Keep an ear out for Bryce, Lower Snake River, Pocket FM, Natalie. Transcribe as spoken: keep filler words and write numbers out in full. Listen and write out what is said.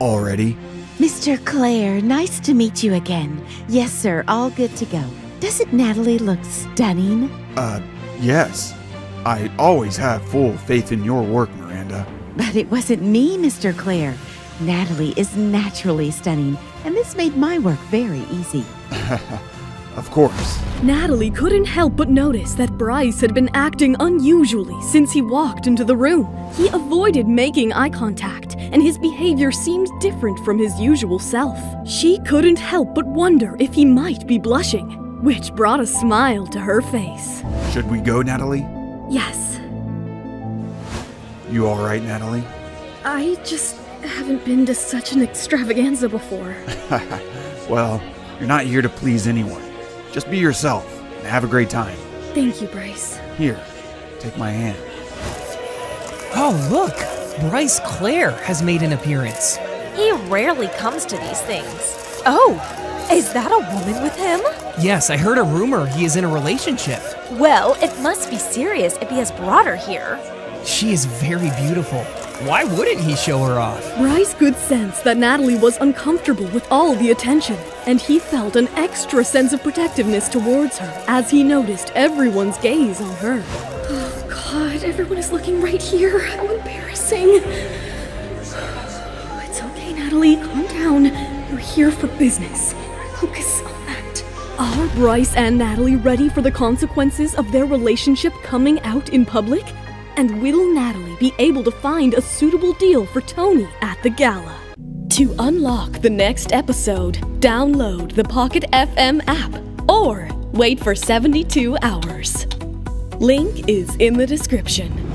Already? Mister Clare, nice to meet you again. Yes, sir, all good to go. Doesn't Natalie look stunning? Uh, yes. I always have full faith in your work, Miranda. But it wasn't me, Mister Clare. Natalie is naturally stunning, and this made my work very easy. Of course. Natalie couldn't help but notice that Bryce had been acting unusually since he walked into the room. He avoided making eye contact, and his behavior seemed different from his usual self. She couldn't help but wonder if he might be blushing, which brought a smile to her face. Should we go, Natalie? Yes. You all right, Natalie? I just haven't been to such an extravaganza before. Well, you're not here to please anyone. Just be yourself and have a great time. Thank you, Bryce. Here, take my hand. Oh, look! Bryce Clare has made an appearance. He rarely comes to these things. Oh, is that a woman with him? Yes, I heard a rumor he is in a relationship. Well, it must be serious if he has brought her here. She is very beautiful. Why wouldn't he show her off? Bryce could sense that Natalie was uncomfortable with all the attention, and he felt an extra sense of protectiveness towards her as he noticed everyone's gaze on her. Oh God, everyone is looking right here. How embarrassing. It's okay, Natalie. Calm down. We're here for business. Focus on that. Are Bryce and Natalie ready for the consequences of their relationship coming out in public? And will Natalie be able to find a suitable deal for Tony at the gala? To unlock the next episode, download the Pocket F M app or wait for seventy-two hours. Link is in the description.